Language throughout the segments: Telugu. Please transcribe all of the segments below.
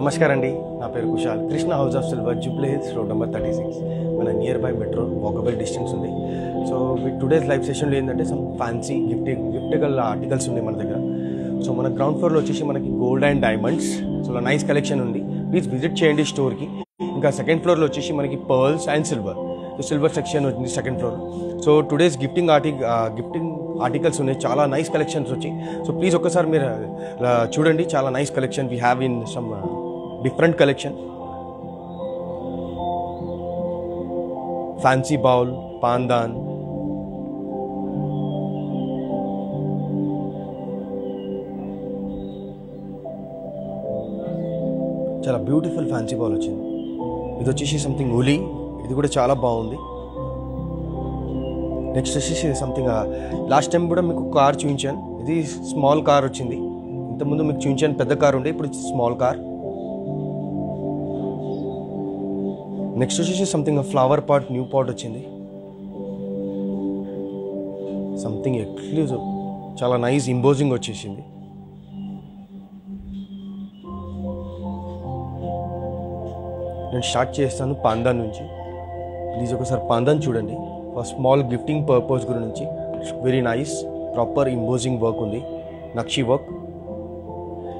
नमस्कार अंडी ना पेर Kushal Krishna house of silver Jubilee Hills road number 36 मन near bye metro walkable distance उंदी। सो टुडेस लाइव सेशन ఏంటంటే సమ్ ఫ్యాన్సీ గిఫ్టికల్ ఆర్టికల్స్ ఉన్నాయి మన దగ్గర। సో మన గ్రౌండ్ ఫ్లోర్ లో వచ్చేసి మనకి gold and diamonds so nice collection ఉంది, ప్లీజ్ విజిట్ చేయండి స్టోర్ కి। ఇంకా సెకండ్ ఫ్లోర్ లో వచ్చేసి మనకి pearls and silver so silver section ఉంది second floor. So today's gifting articles ఉన్నాయి, చాలా నైస్ కలెక్షన్స్ వచ్చాయి। సో ప్లీజ్ ఒక్కసారి మీరు చూడండి, చాలా nice collection we have in some different collection, fancy bowl, pandan, chala beautiful fancy bowl ochindi। idu vachesi something uli, idu kuda chala baagundi। next vachesi something last time kuda meeku car chuinchanu, idi small car ochindi। inta mundu meeku chuinchanu pedda car unde, ipudu small car। Next వచ్చేసి something flower pot new pot వచ్చింది, సంథింగ్ ఎక్స్క్లూజివ్, చాలా నైస్ ఇంపోజింగ్ వచ్చేసింది। నేను స్టార్ట్ చేస్తాను పాందాన్ నుంచి, ప్లీజ్ ఒకసారి పాందాన్ చూడండి। ఫర్ స్మాల్ గిఫ్టింగ్ పర్పస్ గురించి very nice proper imposing work ఉంది, నక్షి వర్క్।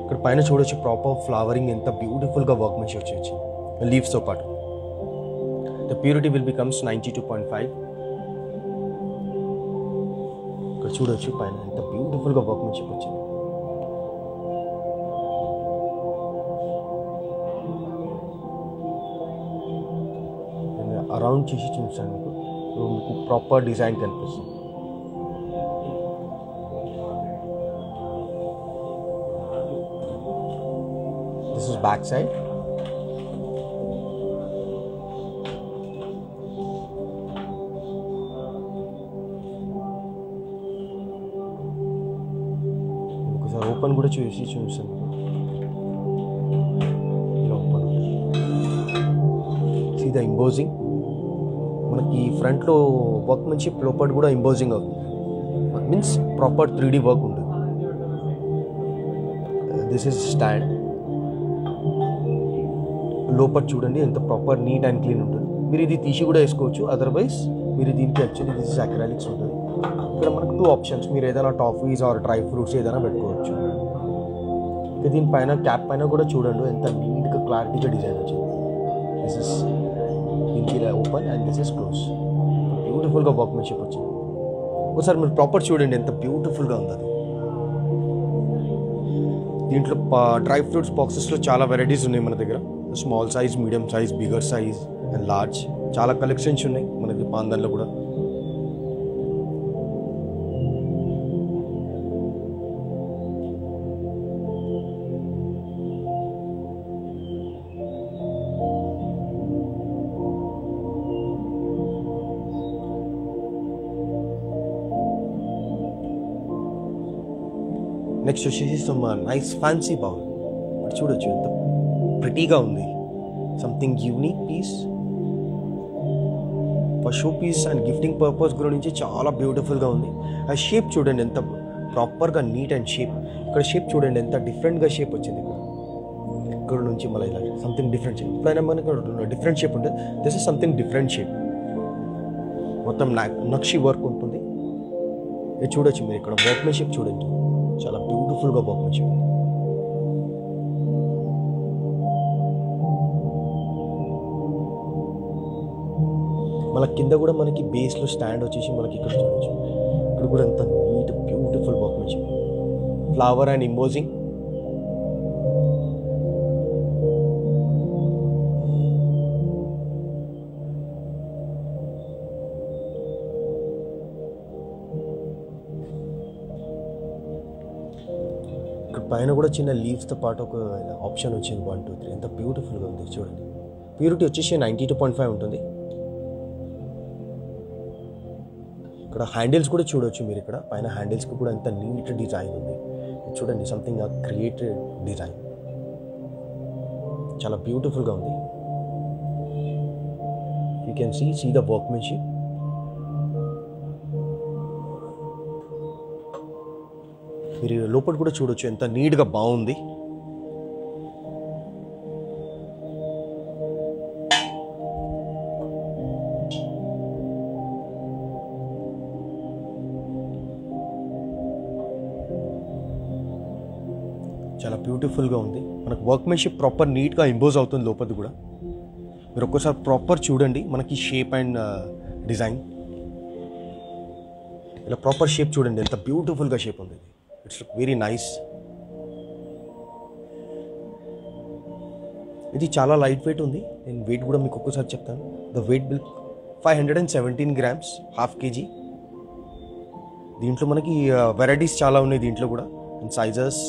ఇక్కడ పైన చూడొచ్చు ప్రాపర్ ఫ్లవరింగ్ ఎంత బ్యూటిఫుల్గా వర్క్ మంచి వచ్చేసి లీవ్స్తో పాటు। the purity will becomes 92.5 ka chudochu paina anta beautiful ga workmanship ochindi। and around cheesi chunchanu so meeku proper design kanipistundi। this is back side। Open కూడా చూసి చూసాను, ఇలా ఓపెన్ సీ ద ఇంపోజింగ్ మనకి ఫ్రంట్లో వర్క్ మంచి లోపల కూడా ఇంపోజింగ్ అవుతుంది, మీన్స్ ప్రాపర్ 3D వర్క్ ఉంటుంది। దిస్ ఈజ్ స్టాండ్, లోపల చూడండి ఎంత ప్రాపర్ నీట్ అండ్ క్లీన్ ఉంటుంది। మీరు ఇది తీసి కూడా వేసుకోవచ్చు, అదర్వైజ్ మీరు దీనికి యాక్చువల్లీ దిస్ ఈజ్ అక్రాలిక్స్ ఉంటుంది। ఇక్కడ మనకు 2 ఆప్షన్స్, మీరు ఏదైనా టాఫీస్ ఆర్ డ్రై ఫ్రూట్స్ ఏదైనా పెట్టుకోవచ్చు। ఇక దీనిపైన క్యాప్ పైన కూడా చూడండి ఎంత నీట్గా క్లారిటీగా డిజైన్ వచ్చింది। దిస్ ఇస్ దీనికి ఇలా open and this is close, బ్యూటిఫుల్గా వర్క్మెన్షిప్ వచ్చింది। ఒకసారి మీరు ప్రాపర్ చూడండి ఎంత బ్యూటిఫుల్గా ఉంది అది। దీంట్లో డ్రై ఫ్రూట్స్ బాక్సెస్లో చాలా వెరైటీస్ ఉన్నాయి మన దగ్గర, small size, medium size, bigger size and large, చాలా కలెక్షన్స్ ఉన్నాయి మనకి పాందన్లో కూడా। నెక్స్ట్ వచ్చేసి సమ్ నైస్ ఫ్యాన్సీ బౌల్, ఇప్పుడు చూడొచ్చు ఎంత ప్రిటీగా ఉంది, something unique piece for show piece and gifting purpose గురించి చాలా బ్యూటిఫుల్గా ఉంది। ఆ షేప్ చూడండి ఎంత ప్రాపర్గా నీట్ అండ్ షేప్, ఇక్కడ షేప్ చూడండి ఎంత డిఫరెంట్గా షేప్ వచ్చింది, ఇక్కడ నుంచి మళ్ళీ ఇలా సంథింగ్ డిఫరెంట్ షేప్, ఇప్పుడైనా మనకు డిఫరెంట్ షేప్ ఉంటుంది। This is something different shape, మొత్తం నక్షి వర్క్ ఉంటుంది। ఇది చూడొచ్చు మీరు ఇక్కడ వర్క్మెన్షిప్ చూడండి, చాలా బ్యూటిఫుల్గా వర్క్మెన్షిప్ ఉంది। మన కింద కూడా మనకి బేస్లో స్టాండ్ వచ్చేసి మనకి ఇక్కడ చూడొచ్చు, ఇక్కడ కూడా ఎంత neat beautiful workmanship, flower and imposing. పైన కూడా చిన్న లీవ్స్తో పాటు ఒక ఆప్షన్ వచ్చింది 1 2 3, ఎంత బ్యూటిఫుల్గా ఉంది చూడండి। ప్యూరిటీ వచ్చేసి 92.5 ఉంటుంది। ఇక్కడ హ్యాండిల్స్ కూడా చూడవచ్చు మీరు, ఇక్కడ పైన హ్యాండిల్స్కి కూడా ఎంత నీట్ డిజైన్ ఉంది చూడండి, సంథింగ్ క్రియేటివ్ డిజైన్, చాలా బ్యూటిఫుల్గా ఉంది। You can see the workmanship, మీరు లోపల కూడా చూడొచ్చు ఎంత నీట్గా బాగుంది. చాలా బ్యూటిఫుల్గా ఉంది. మనకు వర్క్మెన్షిప్ ప్రాపర్ నీట్గా ఇంపోజ్ అవుతుంది లోపలిది కూడా. మీరు ఒక్కసారి ప్రాపర్ చూడండి, మనకి షేప్ అండ్ డిజైన్ ఇలా ప్రాపర్ షేప్ చూడండి, ఎంత బ్యూటిఫుల్గా షేప్ ఉంది. It's look very nice. ఇది చాలా లైట్ వెయిట్ ఉంది. నేను వెయిట్ కూడా మీకు ఒక్కసారి చెప్తాను. The weight will 517 grams, half KG. దీంట్లో మనకి వెరైటీస్ చాలా ఉన్నాయి దీంట్లో కూడా, అండ్ సైజెస్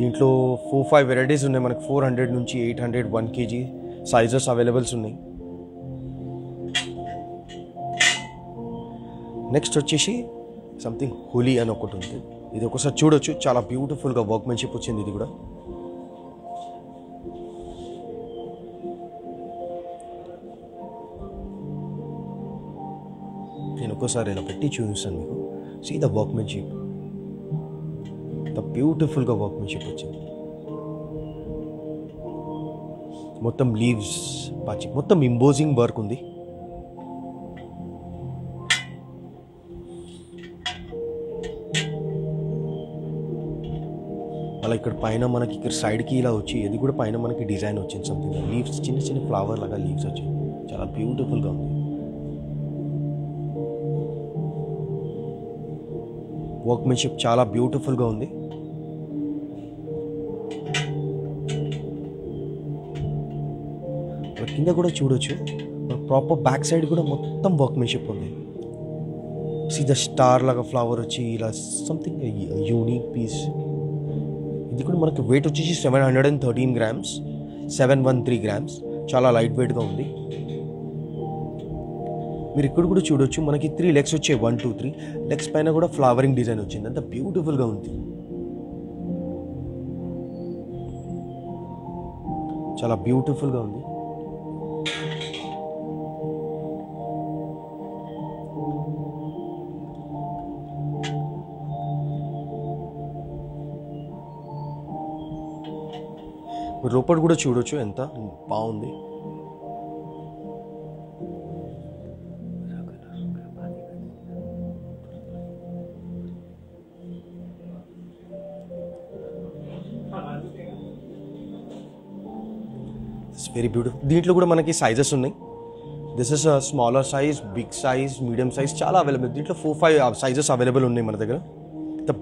దీంట్లో 4-5 వెరైటీస్ ఉన్నాయి మనకి. 400 నుంచి 800 1 kg సైజెస్ అవైలబుల్స్ ఉన్నాయి. నెక్స్ట్ వచ్చేసి సంథింగ్ హోలీ అని ఒకటి ఉంది. ఇది ఒకసారి చూడొచ్చు, చాలా బ్యూటిఫుల్గా వర్క్మెన్షిప్ వచ్చింది ఇది కూడా. నేను ఒక్కసారి ఇలా పెట్టి చూపిస్తాను మీకు. సీ ద వర్క్మెన్షిప్, బ్యూటిఫుల్గా వర్క్మెన్షిప్ వచ్చింది. మొత్తం లీవ్స్ పాచి మొత్తం ఇంపోజింగ్ వర్క్ ఉంది. అలా ఇక్కడ పైన మనకి ఇక్కడ సైడ్కి ఇలా వచ్చి ఇది కూడా పైన మనకి డిజైన్ వచ్చింది. సంథింగ్ లీవ్స్, చిన్న చిన్న ఫ్లవర్ లాగా లీవ్స్ వచ్చాయి. చాలా బ్యూటిఫుల్గా ఉంది. వర్క్మెన్షిప్ చాలా బ్యూటిఫుల్గా ఉంది. కింద కూడా చూడొచ్చు, ప్రాపర్ బ్యాక్ సైడ్ కూడా మొత్తం వర్క్మెన్షిప్ ఉంది. సీదా స్టార్ లాగా ఫ్లవర్ వచ్చి ఇలా సంథింగ్ యూనిక్ పీస్. ఇది కూడా మనకి వెయిట్ వచ్చేసి 713 grams, 713 grams. చాలా లైట్ వెయిట్గా ఉంది. మీరు ఇక్కడ కూడా చూడొచ్చు, మనకి 3 legs వచ్చాయి. 1, 2, 3 లెగ్స్ పైన కూడా ఫ్లవరింగ్ డిజైన్ వచ్చింది. అంత బ్యూటిఫుల్గా ఉంది. చాలా బ్యూటిఫుల్గా ఉంది. లోపల కూడా చూడొచ్చు, ఎంత బాగుంది. It's very beautiful. దీంట్లో కూడా మనకి సైజెస్ ఉన్నాయి. This is smaller size, big size, medium size చాలా అవైలబుల్. దీంట్లో 4-5 సైజెస్ అవైలబుల్ ఉన్నాయి మన దగ్గర.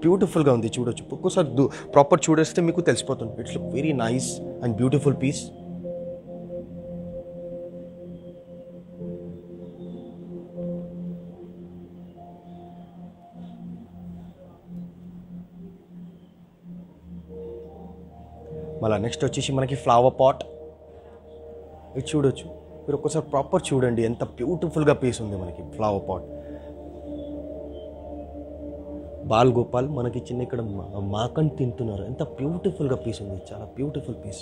బ్యూటిఫుల్గా ఉంది చూడొచ్చు. ఒక్కోసారి ప్రాపర్ చూడేస్తే మీకు తెలిసిపోతుంది. It's look very nice and beautiful piece. మళ్ళీ నెక్స్ట్ వచ్చేసి మనకి ఫ్లవర్ పాట్. ఇది చూడొచ్చు, మీరు ఒక్కోసారి ప్రాపర్ చూడండి, ఎంత బ్యూటిఫుల్గా పీస్ ఉంది మనకి ఫ్లవర్ పాట్. బాల్ గోపాల్ మనకి చిన్న ఇక్కడ మాకని తింటున్నారు. ఎంత బ్యూటిఫుల్గా పీస్ ఉంది, చాలా బ్యూటిఫుల్ పీస్.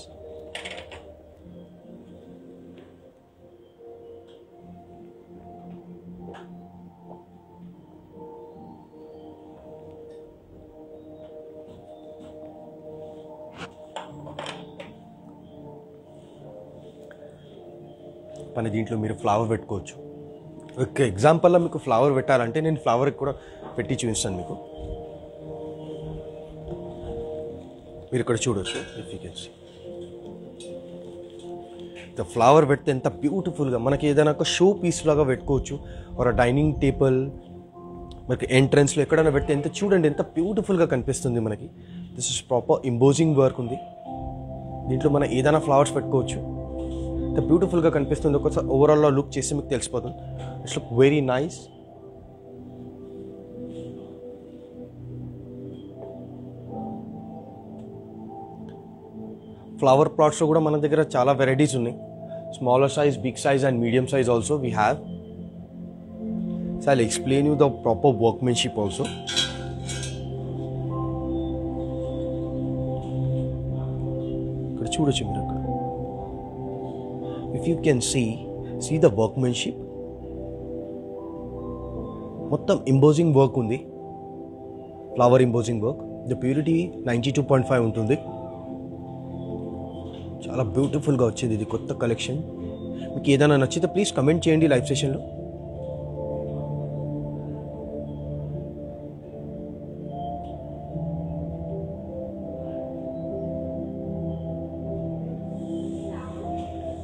మన దీంట్లో మీరు ఫ్లవర్ పెట్టుకోవచ్చు. ఒక ఎగ్జాంపుల్లో మీకు ఫ్లవర్ పెట్టాలంటే నేను ఫ్లవర్ కూడా పెట్టి చూపిస్తాను మీకు. మీరు ఇక్కడ చూడొచ్చు, if you can see the flower పెడితే ఎంత బ్యూటిఫుల్గా మనకి ఏదైనా ఒక షో పీస్ లాగా పెట్టుకోవచ్చు. ఒక డైనింగ్ టేబుల్ మనకి ఎంట్రన్స్లో ఎక్కడైనా పెడితే ఎంత చూడండి, ఎంత బ్యూటిఫుల్గా కనిపిస్తుంది మనకి. This is proper imposing work ఉంది. దీంట్లో మనం ఏదైనా ఫ్లవర్స్ పెట్టుకోవచ్చు. ఎంత బ్యూటిఫుల్గా కనిపిస్తుంది. ఒకసారి ఓవరాల్లో లుక్ చేస్తే మీకు తెలిసిపోతుంది. It's look very nice. Flower ప్లాట్స్లో కూడా మన దగ్గర చాలా వెరైటీస్ ఉన్నాయి. Smaller size, big size and medium size also we have. So I'll explain you the proper workmanship also. ఇక్కడ చూడొచ్చు మీరు, అక్కడ if you can see see the workmanship. మొత్తం ఇంపోజింగ్ వర్క్ ఉంది, flower imposing work. The purity 92.5 ఉంటుంది. చాలా బ్యూటిఫుల్గా వచ్చింది ఇది కొత్త కలెక్షన్. మీకు ఏదైనా నచ్చితే ప్లీజ్ కమెంట్ చేయండి లైవ్ సెషన్లో.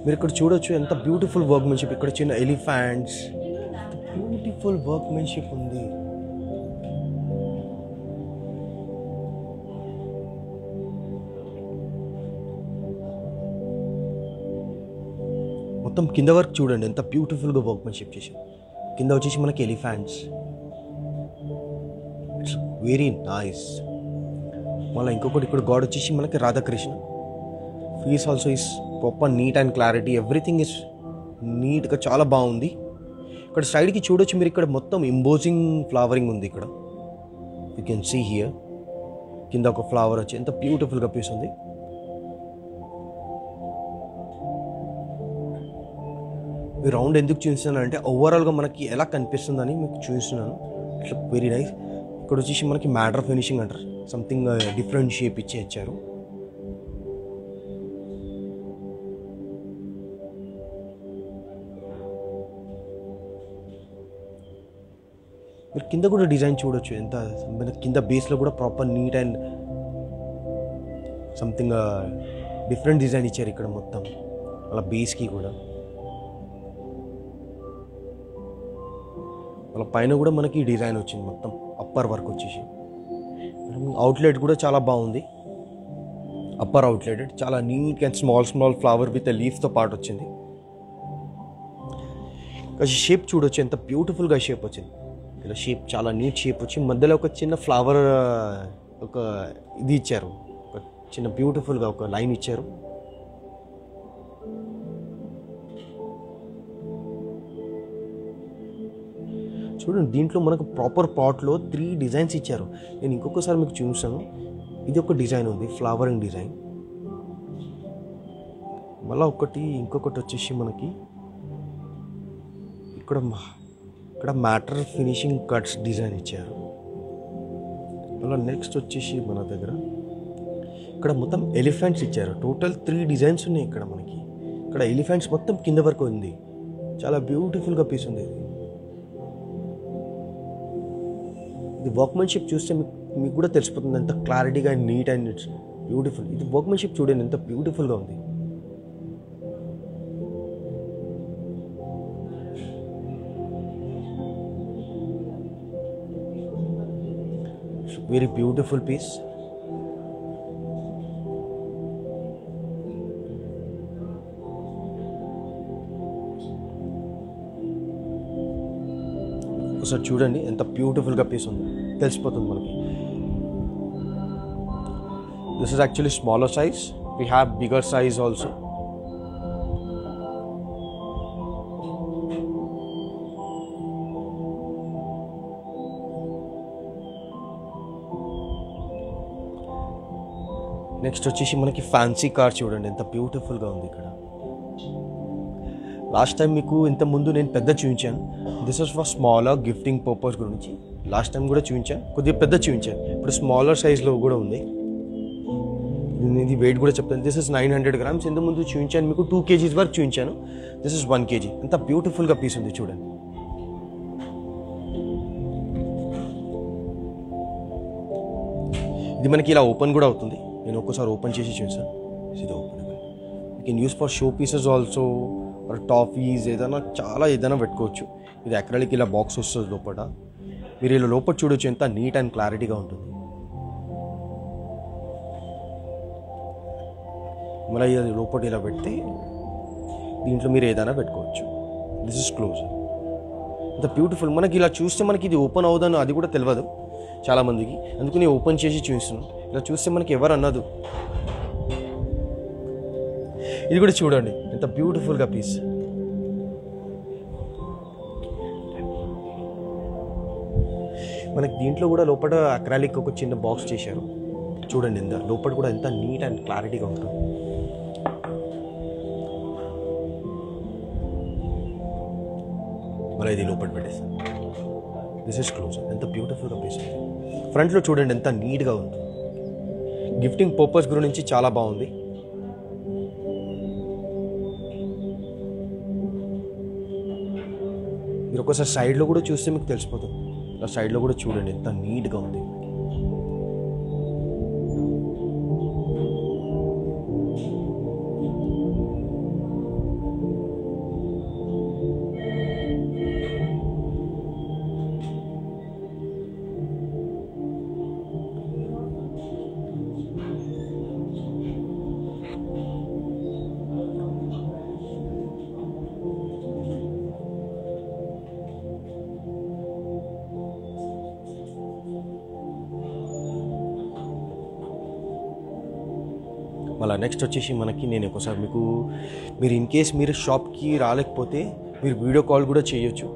మీరు ఇక్కడ చూడొచ్చు ఎంత బ్యూటిఫుల్ వర్క్మెన్షిప్, ఇక్కడ చిన్న ఎలిఫెంట్స్, బ్యూటిఫుల్ వర్క్మెన్షిప్ ఉంది. మొత్తం కింద వర్క్ చూడండి ఎంత బ్యూటిఫుల్గా వర్క్మెన్షిప్ చేశారు. కింద వచ్చేసి మనకి ఎలిఫెంట్స్, ఇట్స్ వెరీ నైస్. మళ్ళీ ఇంకొకటి ఇక్కడ గాడ్ వచ్చేసి మనకి Radhakrishna. Piece also is proper neat and clarity, everything is నీట్గా చాలా బాగుంది. ఇక్కడ సైడ్కి చూడొచ్చు మీరు, ఇక్కడ మొత్తం ఇంబోజింగ్ ఫ్లవరింగ్ ఉంది. ఇక్కడ యూ కెన్ సీ హియర్ కింద ఒక ఫ్లవర్ వచ్చి ఎంత బ్యూటిఫుల్గా పీస్ ఉంది. రౌండ్ ఎందుకు చూస్తున్నాను అంటే ఓవరాల్గా మనకి ఎలా కనిపిస్తుందని మీకు చూస్తున్నాను. It's very nice. ఇక్కడ వచ్చేసి మనకి మ్యాటర్ ఫినిషింగ్ అంటారు, సంథింగ్ డిఫరెంట్ షేప్ ఇచ్చే ఇచ్చారు. మీరు కింద కూడా డిజైన్ చూడొచ్చు, ఎంత కింద బేస్లో కూడా proper neat and something different design ఇచ్చారు ఇక్కడ మొత్తం అలా బేస్కి కూడా. అలా పైన కూడా మనకి డిజైన్ వచ్చింది మొత్తం అప్పర్ వర్క్ వచ్చేసి. అవుట్లెట్ కూడా చాలా బాగుంది, అప్పర్ అవుట్లెట్ చాలా neat and small flower with లీఫ్తో పాటు వచ్చింది. షేప్ చూడొచ్చు ఎంత బ్యూటిఫుల్గా షేప్ వచ్చింది, ఇలా షేప్ చాలా నీట్ షేప్ వచ్చి మధ్యలో ఒక చిన్న ఫ్లవర్ ఒక ఇది ఇచ్చారు, ఒక చిన్న బ్యూటిఫుల్గా ఒక లైన్ ఇచ్చారు. చూడండి దీంట్లో మనకు ప్రాపర్ పాట్లో 3 డిజైన్స్ ఇచ్చారు. నేను ఇంకొకసారి మీకు చూపిస్తాను. ఇది ఒక డిజైన్ ఉంది ఫ్లవరింగ్ డిజైన్, మళ్ళీ ఇంకొకటి వచ్చేసి మనకి ఇక్కడ మ్యాటర్ ఫినిషింగ్ కట్స్ డిజైన్ ఇచ్చారు. అలా నెక్స్ట్ వచ్చేసి మన దగ్గర ఇక్కడ మొత్తం ఎలిఫెంట్స్ ఇచ్చారు. టోటల్ 3 డిజైన్స్ ఉన్నాయి ఇక్కడ మనకి. ఇక్కడ ఎలిఫెంట్స్ మొత్తం కింద వరకు ఉంది, చాలా బ్యూటిఫుల్గా పీస్ ఉంది. ఇది వర్క్మెన్షిప్ చూస్తే మీకు కూడా తెలిసిపోతుంది ఎంత క్లారిటీగా నీట్ అండ్ ఇట్స్ బ్యూటిఫుల్. ఇది వర్క్మెన్షిప్ చూడండి ఎంత బ్యూటిఫుల్గా ఉంది. Very beautiful piece. ఒకసారి చూడండి ఎంత బ్యూటిఫుల్గా పీస్ ఉంది, తెలిసిపోతుంది మనకి. This is actually smaller size, we have bigger size also. Next వచ్చేసి మనకి ఫ్యాన్సీ కార్ చూడండి ఎంత బ్యూటిఫుల్గా ఉంది. ఇక్కడ లాస్ట్ టైం మీకు ఇంతకుముందు నేను పెద్ద చూపించాను, this is for smaller gifting purpose గురించి లాస్ట్ టైం కూడా చూపించాను, కొద్దిగా పెద్ద చూపించాను. ఇప్పుడు స్మాలర్ సైజ్లో కూడా ఉంది. ఇది వెయిట్ కూడా చెప్తాను, దిస్ ఇస్ 900 grams. ఇంతకుముందు చూపించాను మీకు 2 kgs వరకు చూపించాను, దిస్ ఇస్ 1 kg. ఎంత బ్యూటిఫుల్గా పీస్ ఉంది చూడండి. ఇది మనకి ఇలా ఓపెన్ కూడా అవుతుంది, నేను ఒక్కసారి ఓపెన్ చేసి చూసాను. ఇది open you can use for show pieces also, or toffees ఏదైనా చాలా ఏదైనా పెట్టుకోవచ్చు. ఇది అక్రాలిక్ ఇలా బాక్స్ వస్తుంది లోపల, మీరు ఇలా లోపల చూడొచ్చు ఎంత నీట్ అండ్ క్లారిటీగా ఉంటుంది. మళ్ళీ ఇది లోపల ఇలా పెడితే దీంట్లో మీరు ఏదైనా పెట్టుకోవచ్చు. This is close. ఇంత బ్యూటిఫుల్ మనకి ఇలా చూస్తే మనకి ఇది ఓపెన్ అవుదని అది కూడా తెలియదు చాలామందికి, అందుకని ఓపెన్ చేసి చూపిస్తున్నాను. ఇలా చూస్తే మనకి ఎవరు అన్నదు. ఇది కూడా చూడండి ఎంత బ్యూటిఫుల్గా పీస్. మనకి దీంట్లో కూడా లోపల అక్రాలిక్ ఒక చిన్న బాక్స్ చేశారు చూడండి, ఎంత లోపల కూడా ఎంత నీట్ అండ్ క్లారిటీగా ఉంటుంది. మళ్ళీ ఇది లోపల పెట్టేస్తాను. This is close. ఎంత బ్యూటిఫుల్గా పీస్, ఫ్రంట్లో చూడండి ఎంత నీట్గా ఉంటుంది. గిఫ్టింగ్ పర్పస్ గురించి చాలా బాగుంది. మీరు ఒకసారి సైడ్లో కూడా చూస్తే మీకు తెలిసిపోతుంది. ఇలా సైడ్లో కూడా చూడండి ఎంత నీట్గా ఉంది. మళ్ళీ నెక్స్ట్ వచ్చేసి మనకి నేను ఒకసారి మీకు మీరు ఇన్ కేస్ మీరు షాప్కి రాలేకపోతే మీరు వీడియో కాల్ కూడా చేయొచ్చు.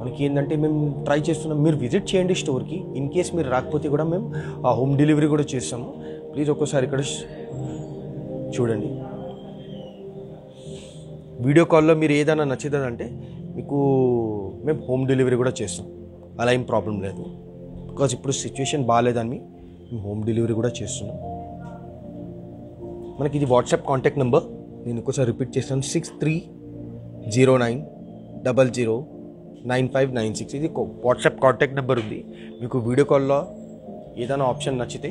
మనకి ఏంటంటే మేము ట్రై చేస్తున్నాం, మీరు విజిట్ చేయండి స్టోర్కి. ఇన్ కేస్ మీరు రాకపోతే కూడా మేము హోమ్ డెలివరీ కూడా చేస్తాము. ప్లీజ్ ఒక్కోసారి ఇక్కడ చూడండి. వీడియో కాల్లో మీరు ఏదైనా నచ్చిందంటే మీకు మేము హోమ్ డెలివరీ కూడా చేస్తాం, అలా ఏం ప్రాబ్లం లేదు. బికాజ్ ఇప్పుడు సిచ్యువేషన్ బాగాలేదని మేము హోమ్ డెలివరీ కూడా చేస్తున్నాం. మనకి ఇది వాట్సాప్ కాంటాక్ట్ నెంబర్, నేను ఇంకోసారి రిపీట్ చేస్తాను, 6309009596. ఇది వాట్సాప్ కాంటాక్ట్ నెంబర్ ఉంది. మీకు వీడియో కాల్లో ఏదైనా ఆప్షన్ నచ్చితే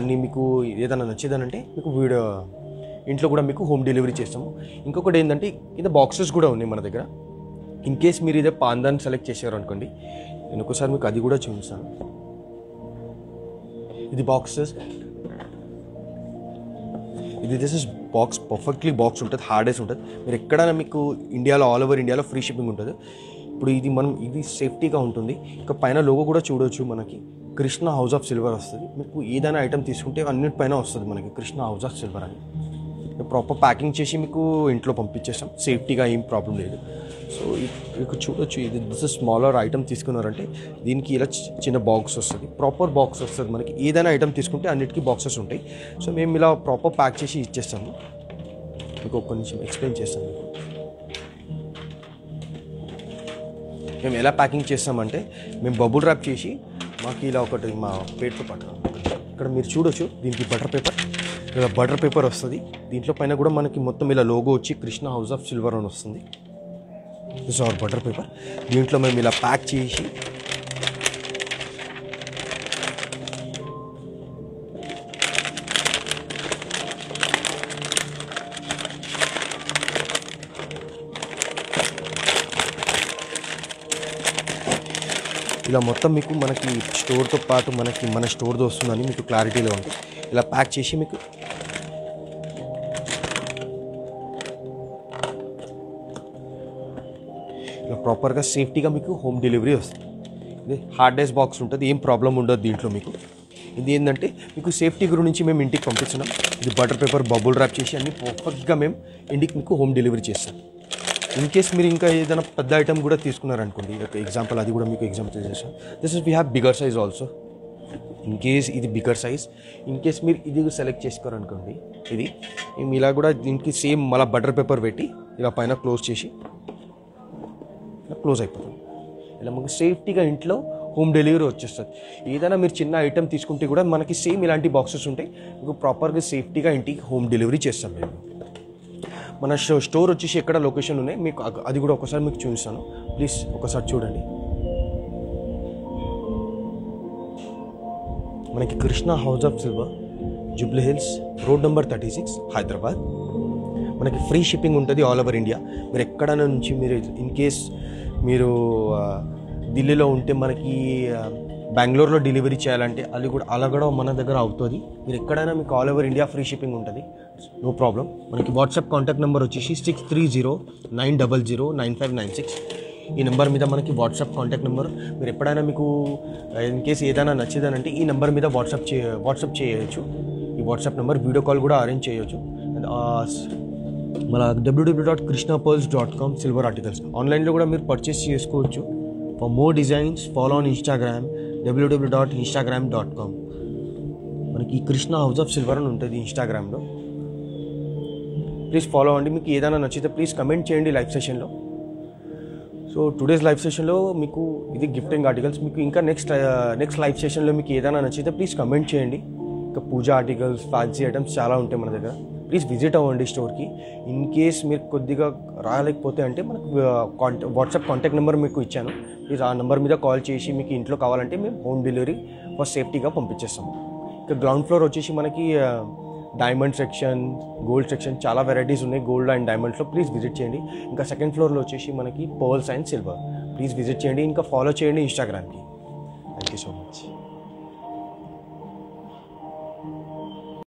అన్నీ మీకు ఏదైనా నచ్చేదనంటే మీకు వీడియో ఇంట్లో కూడా మీకు హోమ్ డెలివరీ చేస్తాము. ఇంకొకటి ఏంటంటే కింద బాక్సెస్ కూడా ఉన్నాయి మన దగ్గర. ఇన్ కేస్ మీరు ఇదే పాందాన్ని సెలెక్ట్ చేశారు అనుకోండి, నేను ఒకసారి మీకు అది కూడా చూపిస్తాను. ఇది బాక్సెస్, ఇది this is box, perfectly box ఉంటుంది, హార్డెస్ ఉంటుంది. మీరు ఎక్కడైనా మీకు ఇండియాలో ఆల్ ఓవర్ ఇండియాలో ఫ్రీ షిప్పింగ్ ఉంటుంది. ఇప్పుడు ఇది మనం ఇది సేఫ్టీగా ఉంటుంది. ఇంకా పైన లోగో కూడా చూడవచ్చు, మనకి కృష్ణ హౌస్ ఆఫ్ సిల్వర్ వస్తుంది. మీకు ఏదైనా ఐటమ్ తీసుకుంటే అన్నిటిపైన వస్తుంది మనకి కృష్ణ హౌస్ ఆఫ్ సిల్వర్ అని. ప్రాపర్ ప్యాకింగ్ చేసి మీకు ఇంట్లో పంపించేస్తాం, సేఫ్టీగా ఏం ప్రాబ్లం లేదు. సో మీకు చూడొచ్చు, ఇది దిస్ ఇస్ స్మాలర్ ఐటమ్ తీసుకున్నారంటే దీనికి ఇలా చిన్న బాక్స్ వస్తుంది, ప్రాపర్ బాక్స్ వస్తుంది. మనకి ఏదైనా ఐటమ్ తీసుకుంటే అన్నిటికీ బాక్సెస్ ఉంటాయి. సో మేము ఇలా ప్రాపర్ ప్యాక్ చేసి ఇచ్చేస్తాము. మీకు ఒక్క నిమిషం ఎక్స్ప్లెయిన్ చేస్తాను మేము ఎలా ప్యాకింగ్ చేస్తామంటే, మేము బబుల్ ర్యాప్ చేసి మాకు ఇలా ఒకటి మా పేరుతో పట్టాం. ఇక్కడ మీరు చూడొచ్చు, దీనికి బటర్ పేపర్, ఇలా బటర్ పేపర్ వస్తుంది. దీంట్లో పైన కూడా మనకి మొత్తం ఇలా లోగో వచ్చి కృష్ణ హౌస్ ఆఫ్ సిల్వర్ అని వస్తుంది. This are butter paper. దీంట్లో మేము ఇలా ప్యాక్ చేసి ఇలా మొత్తం మీకు మనకి స్టోర్తో పాటు మనకి మన స్టోర్తో వస్తుందని మీకు క్లారిటీలో ఉంది. ఇలా ప్యాక్ చేసి మీకు ఇలా ప్రాపర్గా సేఫ్టీగా మీకు హోమ్ డెలివరీ వస్తుంది. ఇది హార్డ్నెస్ బాక్స్ ఉంటుంది, ఏం ప్రాబ్లం ఉండదు దీంట్లో మీకు. ఇది ఏంటంటే మీకు సేఫ్టీ గురించి మేము ఇంటికి పంపిస్తున్నాం. ఇది బటర్ పేపర్ బబుల్ ర్యాప్ చేసి అన్ని పర్ఫెక్ట్గా మేము ఇంటికి మీకు హోమ్ డెలివరీ చేస్తాం. ఇన్ కేస్ మీరు ఇంకా ఏదైనా పెద్ద ఐటమ్ కూడా తీసుకున్నారనుకోండి, ఒక ఎగ్జాంపుల్ అది కూడా మీకు ఎగ్జాంపుల్ చేస్తాం. This is we have bigger size also. In case ఇది బిగ్గర్ సైజ్, ఇన్ కేస్ మీరు ఇది సెలెక్ట్ చేసుకోరనుకోండి, ఇది మేము ఇలా కూడా దీనికి సేమ్ మళ్ళీ బటర్ పేపర్ పెట్టి ఇలా పైన క్లోజ్ చేసి ఇలా క్లోజ్ అయిపోతుంది. ఇలా మనకు సేఫ్టీగా ఇంట్లో హోమ్ డెలివరీ వచ్చేస్తుంది. ఏదైనా మీరు చిన్న ఐటమ్ తీసుకుంటే కూడా మనకి సేమ్ ఇలాంటి బాక్సెస్ ఉంటాయి. మీకు ప్రాపర్గా సేఫ్టీగా ఇంటికి హోమ్ డెలివరీ చేస్తాం మేము. మన స్టోర్ వచ్చేసి ఎక్కడ లొకేషన్ ఉన్నాయి మీకు అది కూడా ఒకసారి మీకు చూపిస్తాను. ప్లీజ్ ఒకసారి చూడండి. మనకి Krishna house of silver, Jubilee Hills, road number 36, Hyderabad. మనకి ఫ్రీ షిప్పింగ్ ఉంటుంది ఆల్ ఓవర్ ఇండియా. మీరు ఎక్కడ నుంచి మీరు ఇన్ కేస్ మీరు ఢిల్లీలో ఉంటే మనకి బెంగళూరులో డెలివరీ చేయాలంటే అది కూడా అలా కూడా మన దగ్గర అవుతుంది. మీరు ఎక్కడైనా మీకు all over India free shipping ఉంటుంది, నో ప్రాబ్లం. మనకి వాట్సాప్ కాంటాక్ట్ నెంబర్ వచ్చేసి 6309009596. ఈ నెంబర్ మీద మనకి వాట్సాప్ కాంటాక్ట్ నెంబర్. మీరు ఎప్పుడైనా మీకు ఇన్ కేసు ఏదైనా నచ్చిదనంటే ఈ నెంబర్ మీద వాట్సాప్ చేయొచ్చు. ఈ వాట్సాప్ నెంబర్ వీడియో కాల్ కూడా అరేంజ్ చేయొచ్చు. మన www.krishnapulse.com సిల్వర్ ఆర్టికల్స్ ఆన్లైన్లో కూడా మీరు పర్చేస్ చేసుకోవచ్చు. For more designs follow on Instagram www.instagram.com. మనకి కృష్ణ హౌస్ ఆఫ్ సిల్వర్ అని ఉంటుంది ఇన్స్టాగ్రామ్లో. ప్లీజ్ ఫాలో అవ్వండి. మీకు ఏదైనా నచ్చితే ప్లీజ్ కమెంట్ చేయండి లైవ్ సెషన్లో. సో టుడేస్ లైవ్ సెషన్లో మీకు ఇది గిఫ్టింగ్ ఆర్టికల్స్. మీకు ఇంకా నెక్స్ట్ లైవ్ సెషన్లో మీకు ఏదైనా నచ్చితే ప్లీజ్ కమెంట్ చేయండి. ఇంకా పూజ ఆర్టికల్స్, ఫ్యాన్సీ ఐటమ్స్ చాలా ఉంటాయి మన దగ్గర. ప్లీజ్ విజిట్ అవ్వండి స్టోర్కి. ఇన్ కేస్ మీరు కొద్దిగా రాలేకపోతే అంటే మనకు వాట్సాప్ కాంటాక్ట్ నెంబర్ మీకు ఇచ్చాను, ప్లీజ్ ఆ నెంబర్ మీద కాల్ చేసి మీకు ఇంట్లో కావాలంటే మేము హోమ్ డెలివరీ ఫర్ సేఫ్టీగా పంపించేస్తాము. ఇంకా గ్రౌండ్ ఫ్లోర్ వచ్చేసి మనకి డైమండ్ సెక్షన్, గోల్డ్ సెక్షన్, చాలా వెరైటీస్ ఉన్నాయి గోల్డ్ అండ్ డైమండ్స్లో. ప్లీజ్ విజిట్ చేయండి. ఇంకా సెకండ్ ఫ్లోర్లో వచ్చేసి మనకి pearls and silver. Please visit చేయండి. ఇంకా ఫాలో చేయండి ఇన్స్టాగ్రామ్కి. Thank you so much.